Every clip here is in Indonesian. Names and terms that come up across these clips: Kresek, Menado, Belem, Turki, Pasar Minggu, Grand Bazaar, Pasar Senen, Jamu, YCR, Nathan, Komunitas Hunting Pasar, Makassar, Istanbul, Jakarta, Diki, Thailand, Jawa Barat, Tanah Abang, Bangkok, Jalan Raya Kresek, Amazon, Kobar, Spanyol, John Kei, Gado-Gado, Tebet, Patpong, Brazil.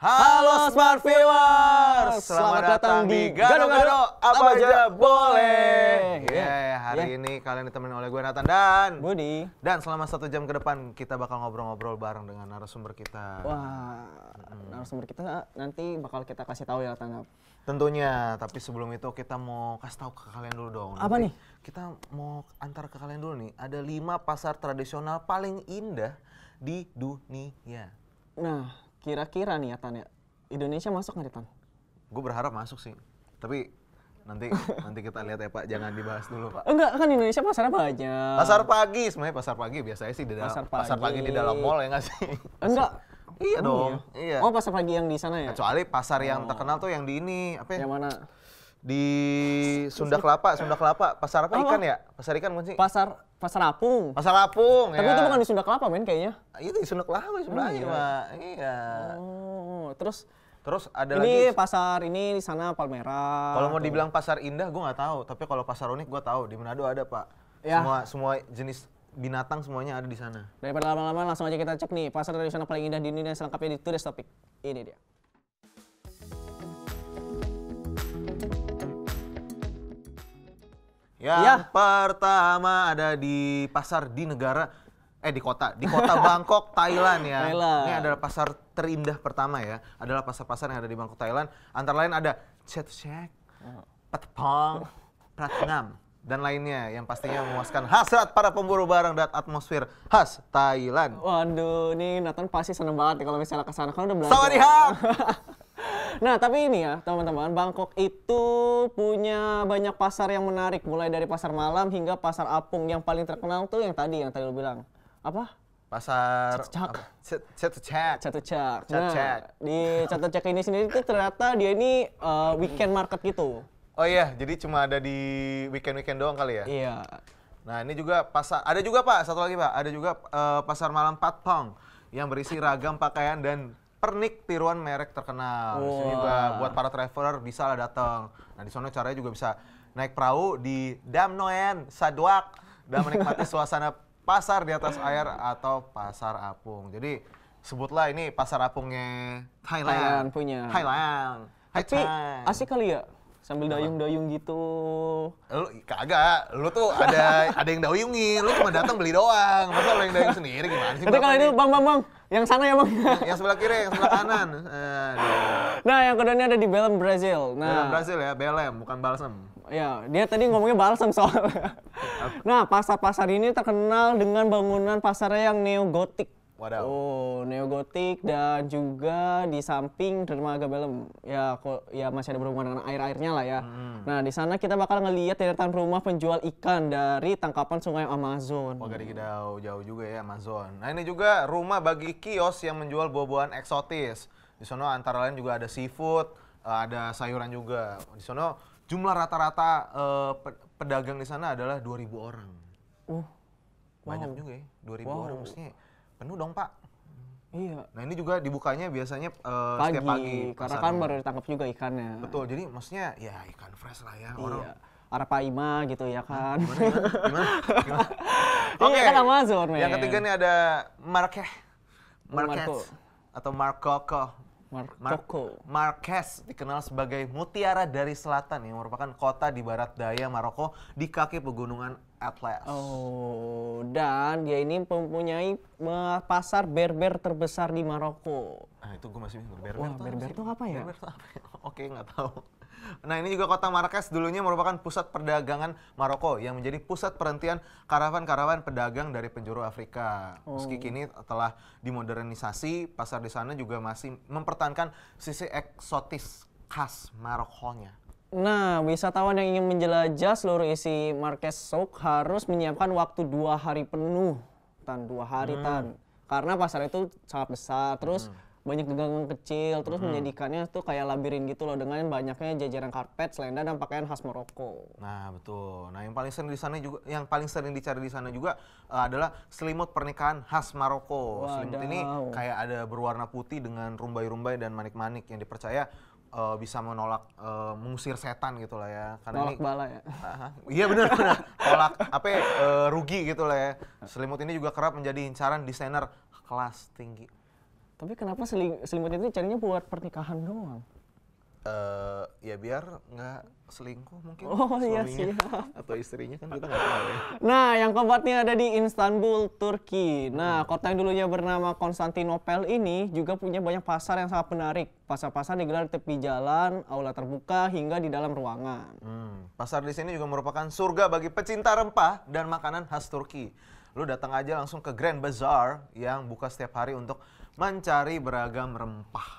Halo Smart Viewers, selamat datang di Gado-Gado, apa aja boleh. Hari ini kalian ditemani oleh gue Nathan dan Budi. Dan selama 1 jam ke depan kita bakal ngobrol-ngobrol bareng dengan narasumber kita. Wah, narasumber kita nanti bakal kita kasih tahu ya tanggap. Tentunya, tapi sebelum itu kita mau kasih tahu ke kalian dulu dong. Apa nih? Kita mau antar ke kalian dulu nih, ada 5 pasar tradisional paling indah di dunia. Nah, kira-kira nih ya Tan ya, Indonesia masuk nggak Tan? Gue berharap masuk sih, tapi nanti kita lihat ya Pak, jangan dibahas dulu Pak. Enggak, kan Indonesia pasarnya banyak. Pasar pagi, sebenarnya pasar pagi biasanya sih di dalam pasar pagi di dalam mall ya nggak sih? Enggak. Iya dong. Iya. Oh pasar pagi yang di sana ya? Kecuali pasar yang terkenal tuh yang di ini apa ya? Yang mana? Di Sunda Kelapa, pasar apa ikan ya? Pasar ikan bukan sih? Pasar Apung. Tapi ya, itu bukan di Sunda Kelapa men kayaknya. Itu di Sunda Kelapa sebenarnya, Pak. Iya. Oh, terus ada ini lagi pasar ini di sana Palmerah. Kalau mau dibilang pasar indah gua nggak tahu, tapi kalau pasar unik gua tahu. Di Menado ada, Pak. Ya. Semua jenis binatang semuanya ada di sana. Daripada lama-lama langsung aja kita cek nih pasar tradisional paling indah di Indonesia selengkapnya di Tourist Topic. Ini dia. Yang pertama ada di pasar di kota Bangkok, Thailand ya. Thailand. Ini adalah pasar terindah pertama ya. Adalah pasar-pasar yang ada di Bangkok, Thailand. Antara lain ada Chatuchak, Patpong, Pratnam, dan lainnya yang pastinya memuaskan hasrat para pemburu barang dan atmosfer khas Thailand. Waduh, ini Nathan pasti seneng banget kalau misalnya kesana kan udah belanja. Sawadihha. Nah, tapi ini ya teman-teman, Bangkok itu punya banyak pasar yang menarik. Mulai dari pasar malam hingga pasar apung. Yang paling terkenal tuh yang tadi lo bilang. Apa? Pasar Chatuchak. Nah, di Chatuchak ini sendiri tuh ternyata dia ini weekend market gitu. Oh iya, jadi cuma ada di weekend-weekend doang kali ya? Iya. Nah, ini juga pasar, ada juga Pak, satu lagi Pak. Ada juga pasar malam Patpong yang berisi ragam pakaian dan pernik tiruan merek terkenal. Wow. Juga buat para traveler bisa lah datang. Nah di sana caranya juga bisa naik perahu di Dam Noen Saduak dan menikmati suasana pasar di atas air atau pasar apung. Jadi sebutlah ini pasar apungnya Thailand. Thailand. Tapi asik kali ya sambil dayung-dayung gitu. Lu kagak, lu tuh ada yang dayungin, lu cuma datang beli doang. Masa lu yang dayung sendiri gimana sih? Nanti kalau ini bang, yang sana ya bang. Yang sebelah kiri, yang sebelah kanan. Nah yang kedua ini ada di Belem, Brazil. Nah, Brazil ya, Belem bukan balsem. Ya, dia tadi ngomongnya balsem soalnya. Nah pasar-pasar ini terkenal dengan bangunan pasarnya yang neo-gotik. Wadaw. Oh, neogotik dan juga di samping dermaga Belem. Ya, kok ya masih ada berhubungan dengan air-airnya lah ya. Nah, di sana kita bakal ngelihat deretan rumah penjual ikan dari tangkapan sungai Amazon. Oh, gede-gede jauh juga ya Amazon. Nah, ini juga rumah bagi kios yang menjual buah-buahan eksotis. Di sana antara lain juga ada seafood, ada sayuran juga. Di sana jumlah rata-rata pedagang di sana adalah 2.000 orang. Banyak juga ya, 2.000 orang maksudnya. Penuh dong Pak. Iya. Nah ini juga dibukanya biasanya setiap pagi. Karena kan baru ditangkap juga ikannya. Betul. Jadi maksudnya ya ikan fresh lah ya. Iya. Orang Arapaima gitu ya kan. Gimana? Oke. Iya, kan Amazon, men. Yang ketiga nih ada Marrakech, dikenal sebagai mutiara dari selatan yang merupakan kota di barat daya Maroko di kaki pegunungan Atlas. Oh, dan dia ini mempunyai pasar berber terbesar di Maroko. Nah, itu gue masih bingung. Berber itu apa ya? Oke, nggak tahu. Nah, ini juga kota Marrakech dulunya merupakan pusat perdagangan Maroko yang menjadi pusat perhentian karavan-karavan pedagang dari penjuru Afrika. Meski kini telah dimodernisasi, pasar di sana juga masih mempertahankan sisi eksotis khas Marokonya. Nah, wisatawan yang ingin menjelajah seluruh isi Marrakech harus menyiapkan waktu 2 hari penuh, Tan. 2 hari, Tan. Karena pasar itu sangat besar, terus banyak dagangan kecil, terus menjadikannya tuh kayak labirin gitu loh dengan banyaknya jajaran karpet, selendang, dan pakaian khas Maroko. Nah, betul. Nah, yang paling sering dicari di sana juga adalah selimut pernikahan khas Maroko. Wadaw. Selimut ini kayak ada berwarna putih dengan rumbai-rumbai dan manik-manik yang dipercaya bisa menolak, mengusir setan gitu lah ya. Karena nolak ini, bala ya? Iya bener. Tolak rugi gitu lah ya. Selimut ini juga kerap menjadi incaran desainer kelas tinggi. Tapi kenapa selimut itu carinya buat pernikahan doang? Ya biar nggak selingkuh mungkin. Oh iya sih. Atau istrinya kan kita nggak tahu ya. Nah yang keempatnya ada di Istanbul, Turki. Nah kota yang dulunya bernama Konstantinopel ini juga punya banyak pasar yang sangat menarik. Pasar-pasar digelar di tepi jalan, aula terbuka, hingga di dalam ruangan. Pasar di sini juga merupakan surga bagi pecinta rempah dan makanan khas Turki. Lu datang aja langsung ke Grand Bazaar yang buka setiap hari untuk mencari beragam rempah.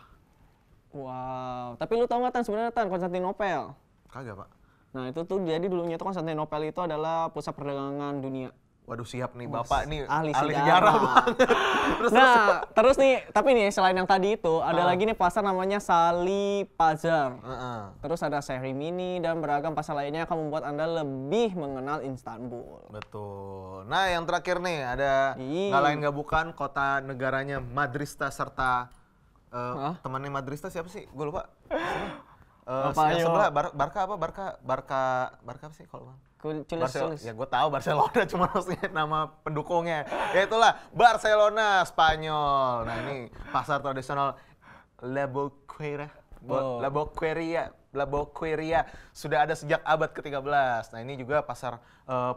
Wow, tapi lu tau nggak Tan sebenarnya Tan Konstantinopel? Kagak Pak. Nah itu tuh jadi dulunya itu Konstantinopel itu adalah pusat perdagangan dunia. Waduh siap nih Bapak nih ahli sejarah banget. terus nih tapi nih selain yang tadi itu ada lagi nih pasar namanya Sali Pasar. Terus ada Sehri Mini dan beragam pasar lainnya akan membuat Anda lebih mengenal Istanbul. Betul. Nah yang terakhir nih ada nggak lain nggak bukan kota negaranya Madrista serta temannya Madrista siapa sih? Gue lupa. Yang sebelah Barca apa sih kalau ya gue tahu Barcelona cuma maksudnya nama pendukungnya. Ya itulah Barcelona Spanyol. Nah ini pasar tradisional La Boqueria. La Boqueria sudah ada sejak abad ke-13. Nah ini juga pasar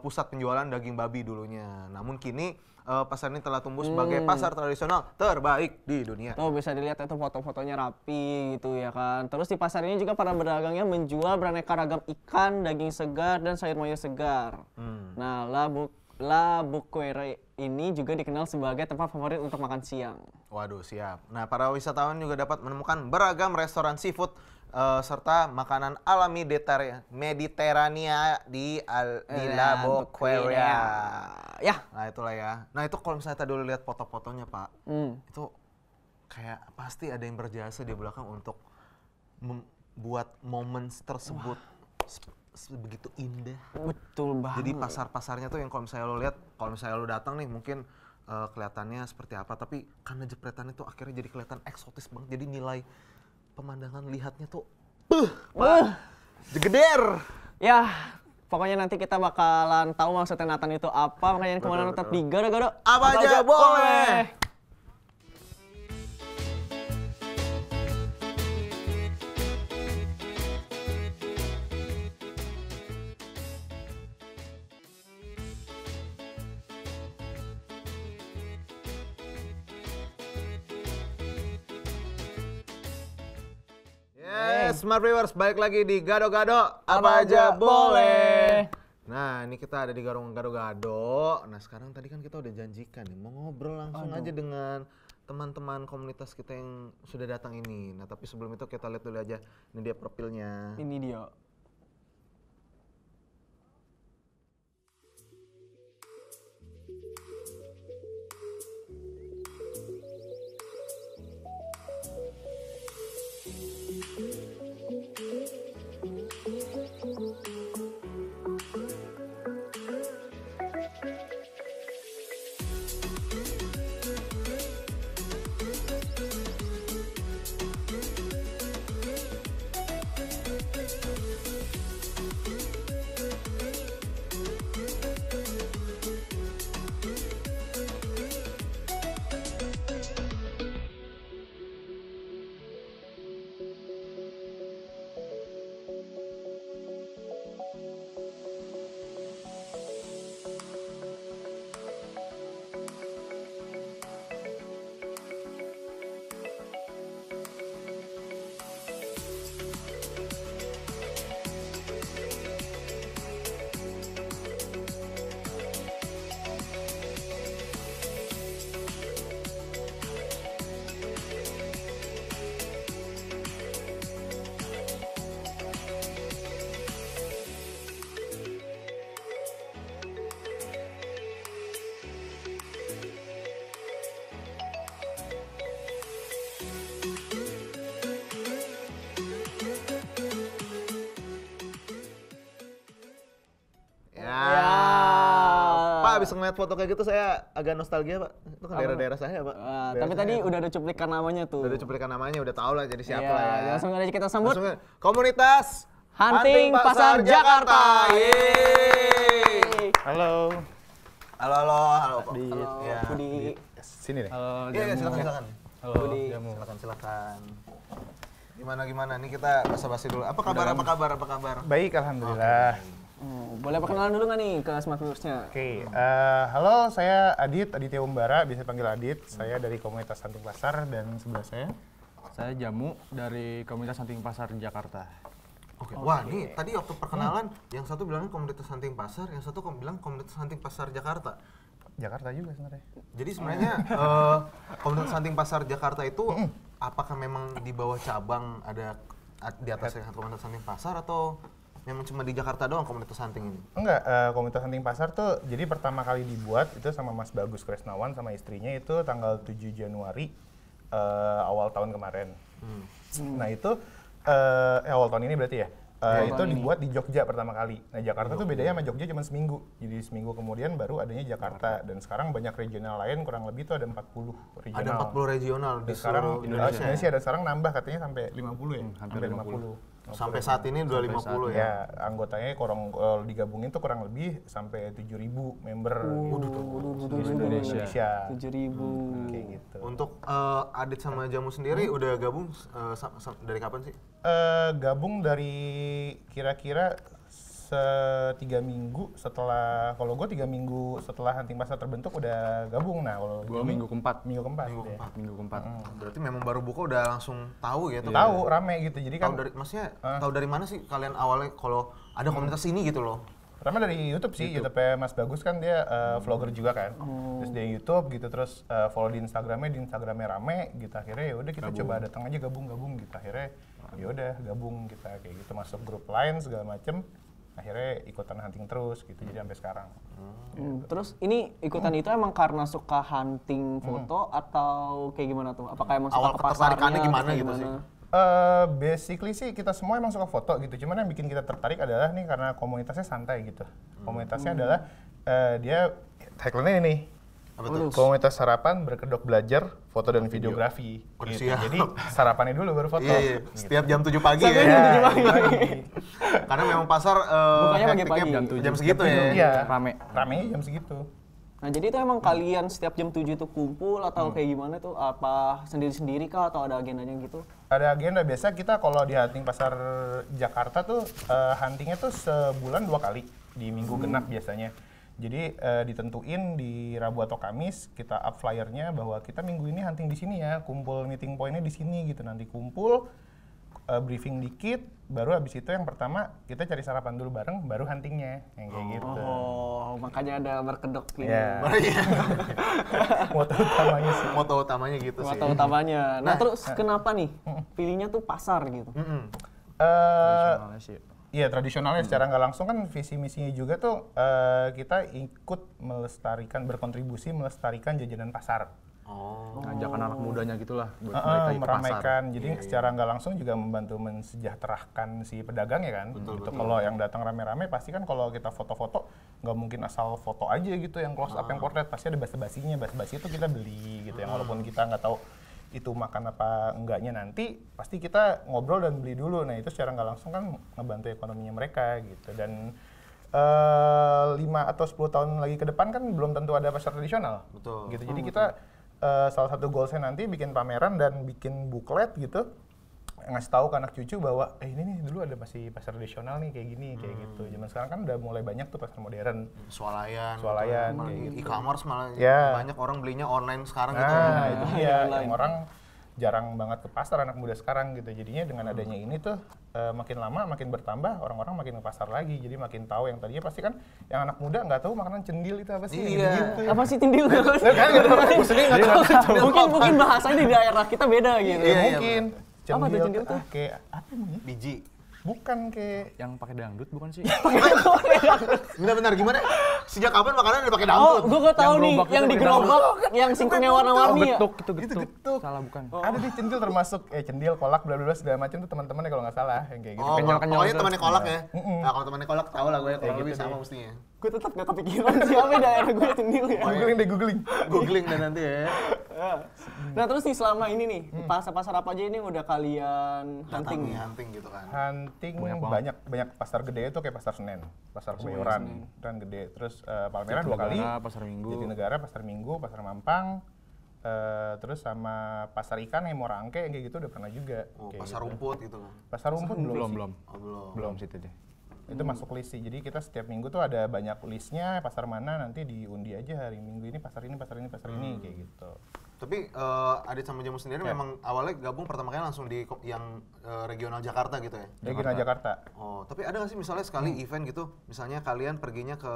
pusat penjualan daging babi dulunya. Namun kini pasar ini telah tumbuh sebagai pasar tradisional terbaik di dunia. Tuh bisa dilihat itu foto-fotonya rapi gitu ya kan. Terus di pasar ini juga para pedagangnya menjual beraneka ragam ikan, daging segar, dan sayur-mayur segar. Nah, La Boqueria ini juga dikenal sebagai tempat favorit untuk makan siang. Waduh, siap. Nah, para wisatawan juga dapat menemukan beragam restoran seafood serta makanan alami Mediterania di La Boqueria. Ya. Nah itulah ya. Nah itu kalau misalnya tadi dulu lihat foto-fotonya Pak, itu kayak pasti ada yang berjasa di belakang untuk membuat momen tersebut begitu indah. Betul banget. Jadi pasar-pasarnya tuh yang kalau misalnya lo lihat, kalau misalnya lo datang nih mungkin kelihatannya seperti apa, tapi karena jepretannya tuh akhirnya jadi kelihatan eksotis banget. Jadi nilai pemandangan lihatnya tuh jegeder. Ya, pokoknya nanti kita bakalan tahu maksudnya Nathan itu apa. Makanya kemana nonton di Gado-Gado apa aja boleh. Smart Viewers, balik lagi di Gado-Gado apa aja boleh. Nah ini kita ada di Garung Gado-Gado. Nah sekarang tadi kan kita udah janjikan nih, mau ngobrol langsung aja dengan teman-teman komunitas kita yang sudah datang ini. Nah tapi sebelum itu kita lihat dulu aja, ini dia profilnya. Ini dia. Abis ngeliat foto kayak gitu saya agak nostalgia Pak, itu kan daerah-daerah saya Pak. Tapi tadi udah ada cuplikan namanya tuh. Udah ada cuplikan namanya, udah tau lah jadi siapa lah ya. Langsung aja kita sambut Komunitas Hunting Pasar Jakarta. Halo. Halo Pak. Halo Budi. Sini deh. Halo, silakan. Halo, Budi. Jamu. Silakan, silakan. Gimana nih kita basa-basi dulu. Apa kabar? Udah. Apa kabar? Baik, alhamdulillah. Okay. Boleh perkenalan dulu nggak nih ke smart viewersnya? Oke, halo, saya Aditya Umbara, biasa panggil Adit. Saya dari Komunitas Hunting Pasar dan sebelah saya Jamu dari Komunitas Hunting Pasar Jakarta. Oke. Wah, ini tadi waktu perkenalan yang satu bilang Komunitas Hunting Pasar, yang satu bilang Komunitas Hunting Pasar Jakarta. Jakarta juga sebenarnya. Jadi sebenarnya Komunitas Hunting Pasar Jakarta itu apakah memang di bawah cabang ada di atas Komunitas Hunting Pasar atau memang cuma di Jakarta doang komunitas hunting ini? Enggak, komunitas hunting pasar tuh jadi pertama kali dibuat itu sama Mas Bagus Kresnawan sama istrinya itu tanggal 7 Januari awal tahun kemarin. Nah itu, awal tahun ini berarti ya? Itu dibuat di Jogja pertama kali. Nah Jakarta tuh bedanya sama Jogja cuma seminggu. Jadi seminggu kemudian baru adanya Jakarta. Dan sekarang banyak regional lain kurang lebih tuh ada 40 regional. Ada 40 regional di seluruh Indonesia. Indonesia ada sekarang nambah katanya sampai 50 ya? Hampir 50. Sampai saat ini 250 ya? Anggotanya kalau digabungin tuh kurang lebih sampai 7.000 member di Indonesia. 7.000. Kayak gitu. Untuk Adit sama Jamu sendiri udah gabung dari kapan sih? Gabung dari kira-kira 3 minggu setelah, kalau gue 3 minggu setelah hunting pasar terbentuk udah gabung. Nah kalau gue minggu keempat. Berarti memang baru buka udah langsung tahu gitu. Tahu rame gitu. Jadi kan tahu dari mana sih kalian awalnya kalau ada komunitas ini gitu loh? Pertama dari YouTube sih, YouTube-nya Mas Bagus kan dia vlogger juga kan. Terus dia YouTube gitu, terus follow di Instagramnya rame gitu. Akhirnya ya udah kita coba datang aja gabung gitu. Akhirnya ya udah gabung kita kayak gitu, masuk grup lain segala macem. Akhirnya ikutan hunting terus gitu, jadi sampai sekarang. Terus ini ikutan itu emang karena suka hunting foto atau kayak gimana tuh? Apakah emang suka ketertarikannya gimana sih? Basically sih kita semua emang suka foto gitu, cuman yang bikin kita tertarik adalah nih karena komunitasnya santai gitu. Komunitasnya adalah, dia tagline-nya ini. Komunitas sarapan, berkedok belajar, foto dan videografi. Gitu. Jadi sarapannya dulu baru foto. Iya. Gitu. Setiap jam 7 pagi ya. Karena memang pasar bukanya pagi-pagi jam segitu ya. Iya. Ramenya jam segitu. Nah, jadi itu emang kalian setiap jam 7 itu kumpul atau kayak gimana tuh? Apa sendiri-sendiri kah atau ada agendanya gitu? Ada agenda. Biasa kita kalau di hunting pasar Jakarta tuh huntingnya tuh sebulan 2 kali di minggu genap biasanya. Jadi ditentuin di Rabu atau Kamis kita up flyernya bahwa kita minggu ini hunting di sini ya, kumpul meeting pointnya di sini gitu. Nanti kumpul briefing dikit, baru habis itu yang pertama kita cari sarapan dulu bareng, baru huntingnya yang kayak gitu. Oh, makanya ada berkedok ini. Yeah. Moto utamanya sih. Moto utamanya gitu. Nah terus kenapa nih pilihnya tuh pasar gitu? Iya, tradisionalnya secara nggak langsung kan visi misinya juga tuh kita ikut berkontribusi melestarikan jajanan pasar. Ngajakan anak mudanya gitulah buat meramaikan. Jadi secara nggak langsung juga membantu mensejahterakan si pedagang ya kan. Betul. Kalau yang datang rame-rame pasti kan kalau kita foto-foto nggak mungkin asal foto aja gitu, yang close up, yang portrait pasti ada basa-basinya. Basa-basi itu kita beli gitu, yang walaupun kita nggak tahu itu makan apa enggaknya nanti, pasti kita ngobrol dan beli dulu. Nah itu secara nggak langsung kan ngebantu ekonominya mereka gitu. Dan 5 atau 10 tahun lagi ke depan kan belum tentu ada pasar tradisional. Betul. Gitu. Jadi kita salah satu goalsnya nanti bikin pameran dan bikin buklet gitu, ngasih tahu ke anak cucu bahwa ini nih dulu ada masih pasar tradisional nih kayak gini kayak gitu. Zaman sekarang kan udah mulai banyak tuh pasar modern. Swalayan gitu. E-commerce malah banyak orang belinya online sekarang gitu. Nah, itu dia. Yang orang jarang banget ke pasar anak muda sekarang gitu. Jadinya dengan adanya ini tuh makin lama makin bertambah, orang-orang makin ke pasar lagi. Jadi makin tahu, yang tadinya pasti kan yang anak muda nggak tahu makanan cendil itu apa sih. Iya. Apa sih cendil? Mungkin bahasanya di daerah kita beda gitu. Mungkin. Cendil itu kayak apa namanya? Biji. Bukan kayak yang pakai dangdut, bukan sih? Benar-benar gimana? Sejak kapan makanan udah pakai dangdut? Oh, gua tahu nih, yang digerobak, yang singkongnya warna-warni ya. Getuk. Salah bukan. Ada di cendil termasuk cendil, kolak, bla bla bla segala macam tuh teman-temannya kalau nggak salah yang kayak gitu. Kenyal-kenyal. Pokoknya temannya kolak ya. Nah, kalau temannya kolak tahu lah gue kurang lebih sama mestinya. Gue tetap nggak kepikiran siapa daerah gue cendil ya. Googling dan nanti ya. Nah, terus nih selama ini nih, pasar-pasar apa aja ini udah kalian hunting gitu kan? Banyak pasar gede itu kayak pasar Senen, pasar Kebayoran dan gede, terus Palmerah 2 kali, Jatinegara, Pasar Minggu, Pasar Mampang, Terus sama pasar ikan yang Morangke kayak gitu udah pernah juga. Oh, pasar gitu. Rumput gitu. Pasar Rumput belum situ deh. Itu masuk list sih. Jadi kita setiap minggu tuh ada banyak listnya, pasar mana nanti diundi aja hari Minggu ini pasar ini, pasar ini, pasar ini kayak gitu. Tapi Adit sama Jamu sendiri memang awalnya gabung pertama kali langsung di yang regional Jakarta gitu ya? Regional Jakarta. Oh, tapi ada nggak sih misalnya sekali event gitu, misalnya kalian perginya ke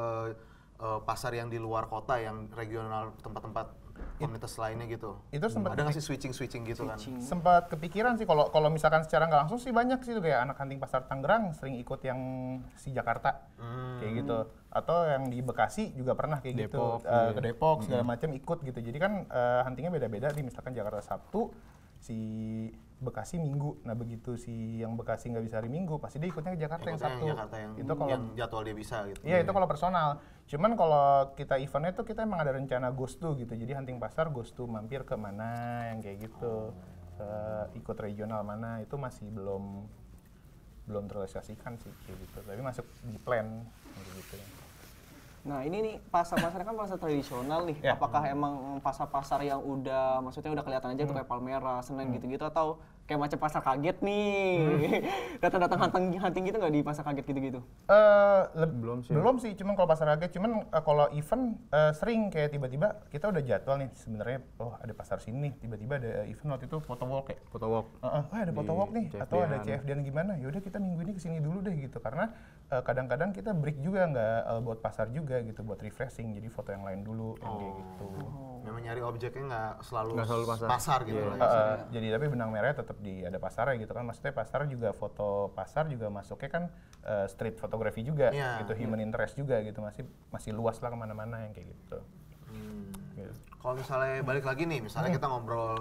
pasar yang di luar kota, yang regional tempat-tempat komunitas lainnya gitu. Itu sempat ada nggak sih switching gitu kan? Sempat kepikiran sih kalau misalkan secara nggak langsung sih banyak sih, kayak anak hunting pasar Tangerang sering ikut yang si Jakarta kayak gitu, atau yang di Bekasi juga pernah kayak Depok, gitu ke Depok segala macam ikut gitu. Jadi kan huntingnya beda-beda nih, misalkan Jakarta Sabtu, si Bekasi Minggu. Nah begitu si yang Bekasi nggak bisa hari Minggu, pasti dia ikutnya ke Jakarta yang Sabtu. Itu kalau jadwal dia bisa gitu. Iya, itu kalau personal. Cuman kalau kita eventnya tuh kita emang ada rencana ghost to gitu. Jadi hunting pasar ghost to mampir ke mana yang kayak gitu. Ikut regional mana itu masih belum terrealisasikan sih kayak gitu. Tapi masuk di plan gitu. Nah ini nih pasar-pasar kan pasar tradisional nih, apakah emang pasar-pasar yang udah maksudnya udah kelihatan aja tuh kayak Palmerah, Senen gitu-gitu, atau kayak macam pasar kaget nih, datang-datang hunting gitu nggak di pasar kaget gitu-gitu? Belum sih, cuman kalau pasar kaget, cuman kalau event sering kayak tiba-tiba kita udah jadwal nih sebenarnya, oh ada pasar sini, tiba-tiba ada event waktu itu photo walk. Ada photo walk nih, atau ada CFD dan gimana? Yaudah kita minggu ini kesini dulu deh gitu, karena kadang-kadang kita break juga nggak buat pasar juga gitu, buat refreshing, jadi foto yang lain dulu yang kayak gitu. Memang nyari objeknya nggak selalu pasar gitu lah. Jadi tapi benang merahnya tetap ada pasarnya gitu kan, maksudnya pasar juga foto pasar juga masuknya kan street photography juga gitu, human interest juga gitu, masih luas lah kemana-mana yang kayak gitu. Kalau misalnya balik lagi nih, misalnya kita ngobrol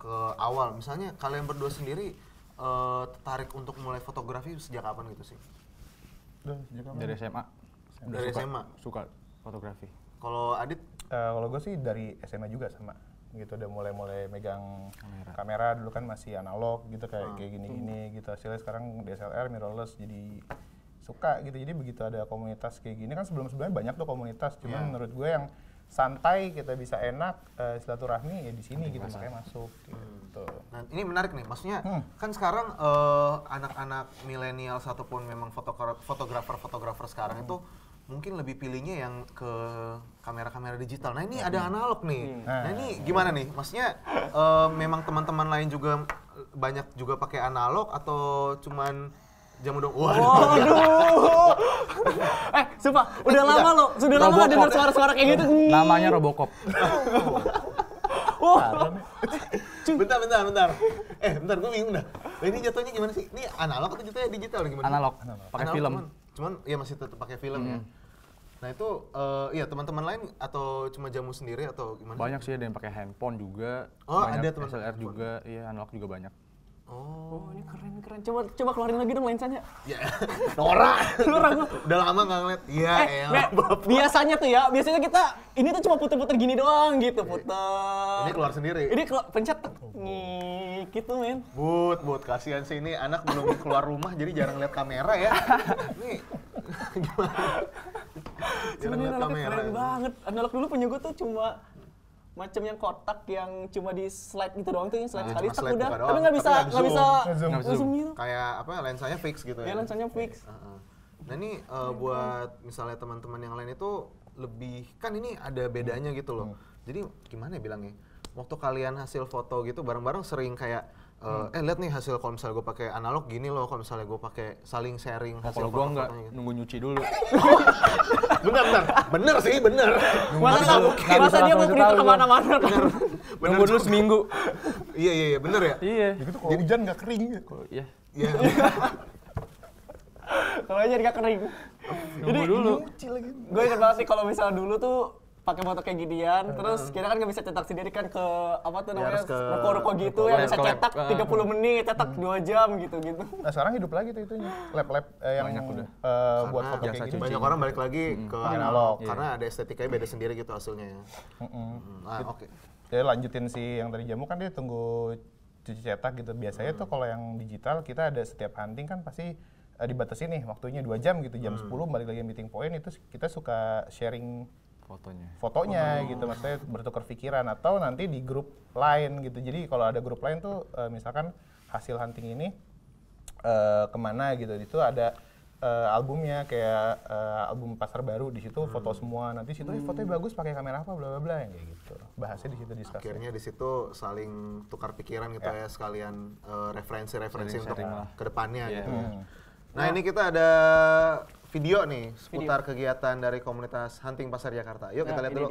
ke awal, misalnya kalian berdua sendiri tertarik untuk mulai fotografi sejak kapan gitu sih? Dari SMA. Dari SMA? Suka fotografi. Kalau Adit? Kalau gue sih dari SMA juga sama. Gitu udah mulai megang kamera dulu kan masih analog gitu kayak gini-gini gitu. Hasilnya sekarang DSLR, mirrorless, jadi suka gitu. Jadi begitu ada komunitas kayak gini kan, sebelum-sebelumnya banyak tuh komunitas. Cuman menurut gue yang santai, kita bisa enak, silaturahmi ya di sini gitu, makanya masuk gitu. Nah ini menarik nih, maksudnya kan sekarang anak-anak milenial ataupun memang fotografer sekarang itu mungkin lebih pilihnya yang ke kamera-kamera digital. Nah ini ada analog nih, nah ini gimana nih? Maksudnya memang teman-teman lain juga banyak juga pakai analog atau cuman Jamu dong? Waduh. Sumpah, udah lama loh, sudah lama gak dengar suara-suara kayak gitu. Namanya Robocop. Bentar. Bentar, gue bingung dah. Ini jatuhnya gimana sih? Ini analog atau jatuhnya digital gimana? Analog, pakai film. Cuman ya masih tetap pakai film ya. Nah itu, ya teman-teman lain atau cuma Jamu sendiri atau gimana? Banyak sih, ada yang pakai handphone juga. Oh, ada teman-teman. SLR juga, iya analog juga banyak. Oh, ini keren. Coba keluarin lagi dong lensanya. Ya, Nora gua. Udah lama nggak ngeliat. Iya, biasanya tuh ya, biasanya kita ini tuh cuma puter-puter gini doang gitu, puter. Ini keluar sendiri. Ini pencet gitu men. But kasihan sih ini anak belum keluar rumah jadi jarang lihat kamera ya. Nih. Gimana? Jarang lihat kamera. Keren banget. Analog dulu punya gua tuh cuma macam yang kotak yang cuma di slide gitu doang, tuh yang slide sekali tak udah, tapi nggak bisa zoom gitu. Kayak apa, lensanya fix gitu ya? Iya, lensanya fix. Nah ini buat misalnya teman-teman yang lain itu lebih, kan ini ada bedanya gitu loh. Jadi gimana ya bilangnya? Waktu kalian hasil foto gitu bareng-bareng sering kayak lihat nih hasil, kalau misalnya gue pakai analog gini loh, kalau misalnya gue pakai saling sharing hasil. Kalau gue enggak gitu. Nunggu nyuci dulu. bener sih. Masa dia mau print kemana-mana kan? Nunggu dulu seminggu. Iya bener ya. Iya. Jadi kalau hujan nggak kering. Iya. Kalau hujan nggak kering. Jadi dulu. Gue ingat banget sih kalau misalnya dulu tuh pakai foto kayak ginian, terus kita kan nggak bisa cetak sendiri kan ke apa tuh namanya, ruko-ruko gitu yang bisa cetak 30 menit, cetak 2 jam gitu. Nah sekarang hidup lagi tuh itunya, lab-lab yang buat foto kayak gini. Banyak orang balik lagi ke analog, karena ada estetikanya beda sendiri gitu hasilnya. Nah oke. Jadi lanjutin sih yang tadi Jamu kan dia tunggu cuci cetak gitu. Biasanya tuh kalau yang digital kita ada setiap hunting kan pasti dibatasi nih waktunya 2 jam gitu, jam 10 balik lagi meeting point, itu kita suka sharing fotonya gitu, maksudnya bertukar pikiran atau nanti di grup lain gitu. Jadi kalau ada grup lain tuh misalkan hasil hunting ini kemana gitu, itu ada albumnya kayak album pasar baru, di situ foto semua, nanti situ fotonya bagus pakai kamera apa bla bla bla kayak gitu. Bahasnya di situ diskusi. Akhirnya di situ saling tukar pikiran gitu ya, sekalian referensi-referensi untuk kedepannya gitu. Nah, ini kita ada video nih seputar kegiatan dari komunitas hunting pasar Jakarta. Yuk kita lihat dulu.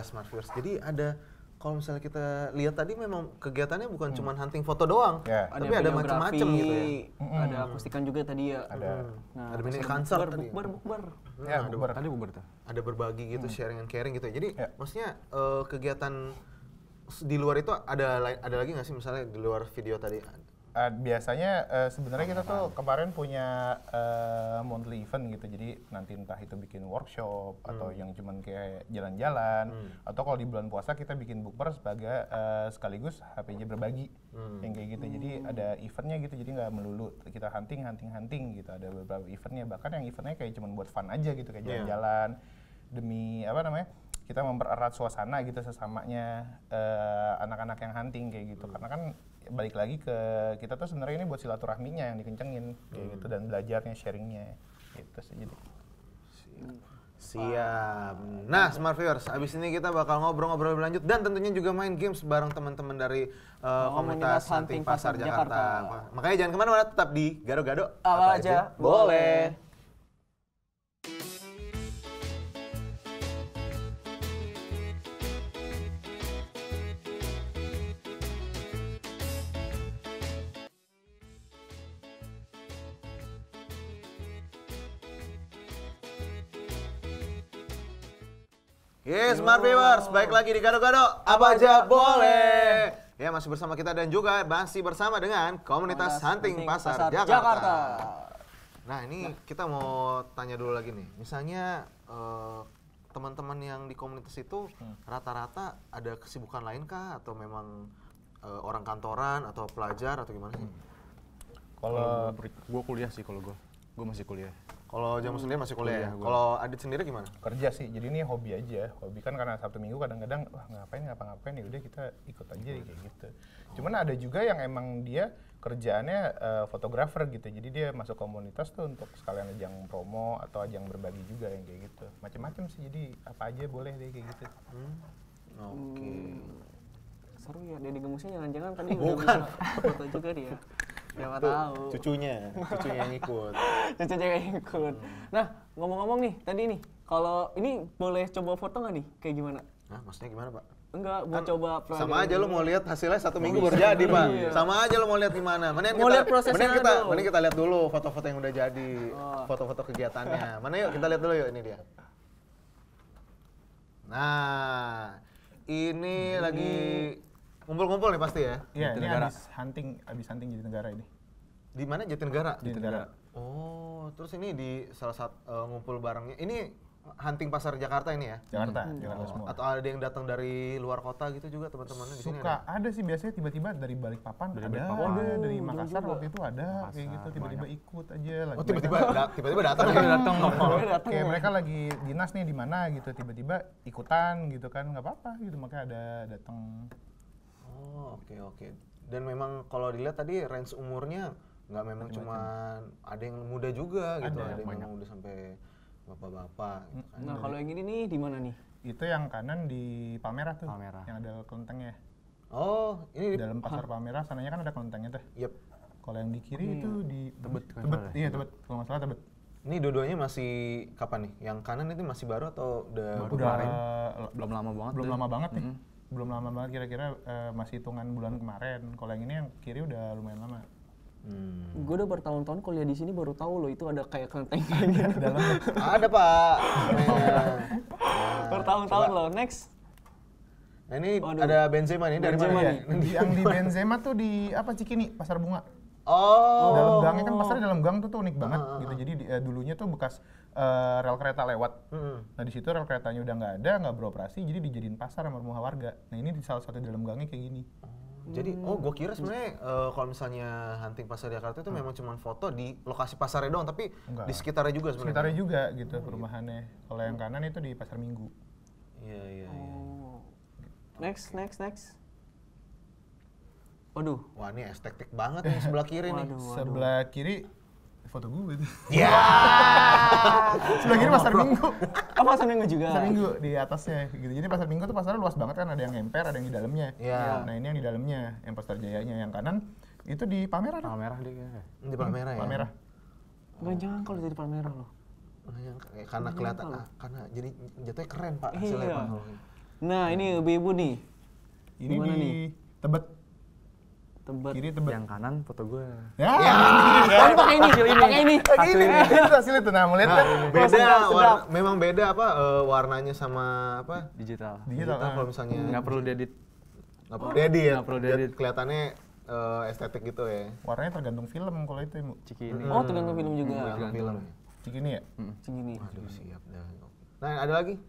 Smart viewers. Jadi ada, kalau misalnya kita lihat tadi memang kegiatannya bukan cuma hunting foto doang, tapi ada macam-macam gitu ya. Ada akustikan juga tadi ya. Ada mini concert tadi. Bukber tuh. Ada berbagi gitu, sharing and caring gitu. Jadi maksudnya kegiatan di luar itu ada lagi nggak sih misalnya di luar video tadi? Biasanya sebenarnya kita tuh kemarin punya monthly event gitu, jadi nanti entah itu bikin workshop atau yang cuman kayak jalan-jalan, atau kalau di bulan puasa kita bikin bukber sebagai sekaligus HPJ berbagi yang kayak gitu. Jadi ada eventnya gitu, jadi nggak melulu kita hunting gitu, ada beberapa eventnya, bahkan yang eventnya kayak cuman buat fun aja gitu, kayak jalan-jalan demi apa namanya, kita mempererat suasana gitu sesamanya anak-anak yang hunting kayak gitu. Karena kan balik lagi ke kita tuh sebenarnya ini buat silaturahminya yang dikencengin kayak gitu, dan belajarnya, sharingnya gitu sih. Jadi siap. Nah, Smart Viewers, abis ini kita bakal ngobrol-ngobrol lanjut dan tentunya juga main games bareng teman-teman dari komunitas hunting pasar Jakarta. Makanya jangan kemana-mana, tetap di Gado-Gado. Apa aja boleh. Yes, Smart Viewers, baik lagi di Gado-Gado, apa aja boleh. Ya, masih bersama kita dan juga masih bersama dengan Komunitas Hunting Pasar Jakarta. Nah, ini kita mau tanya dulu lagi nih, misalnya teman-teman yang di komunitas itu rata-rata ada kesibukan lain kah? Atau memang orang kantoran atau pelajar atau gimana sih? Kalau gue kuliah sih, kalau gue masih kuliah. Kalau Jamu sendiri masih kuliah. Kalau Adit sendiri gimana? Kerja sih. Jadi ini hobi aja. Hobi kan karena Sabtu Minggu kadang-kadang wah ngapain ya udah kita ikut aja kayak gitu. Cuman ada juga yang emang dia kerjaannya fotografer gitu. Jadi dia masuk komunitas tuh untuk sekalian ajang promo atau ajang berbagi juga yang kayak gitu. Macam-macam sih. Jadi apa aja boleh deh kayak gitu. Oke. Seru ya. Deddy Gemusnya jangan-jangan tadi bukan foto juga dia. Siapa tahu. Cucunya yang ikut. Cucunya yang ikut. Nah, ngomong-ngomong nih, tadi nih, kalau ini boleh coba foto nggak nih? Kayak gimana? Nah, maksudnya gimana, Pak? Enggak, mau coba. Sama aja lu mau lihat hasilnya satu minggu baru jadi, Pak. Sama aja lu mau lihat gimana. Mending kita lihat dulu foto-foto yang udah jadi, foto-foto kegiatannya. Mana yuk kita lihat dulu yuk, ini dia. Nah, ini lagi ngumpul-ngumpul nih pasti ya. Iya, ini abis hunting Jatinegara ini. Di mana? Jatinegara? Jatinegara. Oh, terus ini di salah satu ngumpul barengnya. Ini hunting pasar Jakarta ini ya? Jakarta, Jakarta semua. Atau ada yang datang dari luar kota gitu juga teman-temannya di sini? Suka ada sih, biasanya tiba-tiba dari Balikpapan ada, dari Makassar waktu itu ada, kayak gitu tiba-tiba ikut aja. Oh, tiba-tiba datang ya? Kayak mereka lagi dinas nih di mana gitu, tiba-tiba ikutan gitu kan, nggak apa-apa gitu, makanya ada datang. Oh, oke. Dan memang kalau dilihat tadi range umurnya nggak memang cuma ada yang muda juga gitu, ada yang muda sampai bapak-bapak gitu kan. Nah, kalau yang ini nih di mana nih? Itu yang kanan di Palmerah tuh. Palmerah. Yang ada kelentengnya. Oh, ini di dalam pasar Palmerah sananya kan ada kelentengnya tuh. Yep. Kalau yang di kiri itu di Tebet. Iya, Tebet. Kalau nggak salah Tebet. Ini dua-duanya masih kapan nih? Yang kanan itu masih baru atau udah belum lama banget? Belum lama banget nih. Belum lama banget, kira-kira masih hitungan bulan kemarin. Kalau yang ini yang kiri udah lumayan lama. Gue udah bertahun-tahun kuliah di sini baru tahu loh itu ada kayak kelenteng kayak gitu. Ada pak. Bertahun-tahun loh. Next. Nah, ini ada Benzema nih dari mana ya? Yang di Benzema tuh di apa Cikini, Pasar Bunga. Oh. Dalam gangnya kan pasarnya dalam gang tuh unik banget gitu. Jadi dulunya tuh bekas rel kereta lewat. Nah di situ rel keretanya udah nggak ada, nggak beroperasi. Jadi dijadiin pasar sama rumah warga. Nah ini di salah satu dalam gangnya kayak gini. Jadi, gue kira sebenarnya kalau misalnya hunting pasar Jakarta itu memang cuma foto di lokasi pasarnya doang, tapi enggak, di sekitarnya juga sebenarnya. Sekitarnya juga gitu perumahannya. Kalau yang kanan itu di Pasar Minggu. Iya. Next. Waduh. Wah, ini estetik banget nih sebelah kiri nih. Sebelah kiri foto gue itu. Sebelah kiri Pasar Minggu. Oh, Pasar Minggu juga. Pasar Minggu di atasnya gitu. Jadi Pasar Minggu tuh pasarnya luas banget kan, ada yang emper, ada yang di dalamnya. Nah, ini yang di dalamnya, yang Pasar Jayanya yang kanan itu di Palmerah. Palmerah deh. Di Palmerah ya. Palmerah. Enggak nyangka kalau di Palmerah loh. Karena kelihatan karena jadi jatuhnya keren, Pak. Nah, ini ibu-ibu nih. Ini di Tebet. Kiri Tebet. Yang kanan foto gue. Kan pakai ini, pakai ini. Nah, melihat kan beda, memang beda apa warnanya sama apa? Digital. Digital kalau misalnya nggak perlu diedit. Nggak perlu diedit. Kelihatannya estetik gitu ya. Warnanya tergantung film kalau itu, Ibu. Cikini. Oh, tergantung film juga. Tergantung film. Cikini ya? Cikini. Aduh, siap dah. Nah, ada lagi?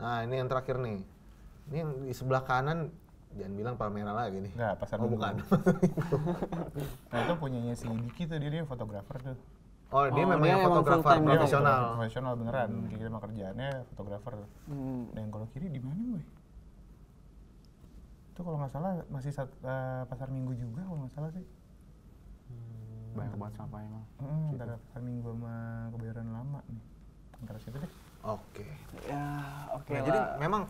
Nah, ini yang terakhir nih. Ini yang di sebelah kanan. Jangan bilang Palmerah lagi nih. Enggak, Pasar Minggu. Bukan. Nah, itu punyanya si Diki tuh, dia fotografer tuh. Oh, dia memang yang fotografer profesional. Profesional beneran. Kira-kira mah kerjaannya fotografer. Nah, yang kalau kiri di mana, weh? Itu kalau nggak salah masih Pasar Minggu juga kalau nggak salah sih. Banyak banget sampah emang. Antara Pasar Minggu sama Kebayoran Lama nih. Antara situ deh. Oke. Nah, jadi memang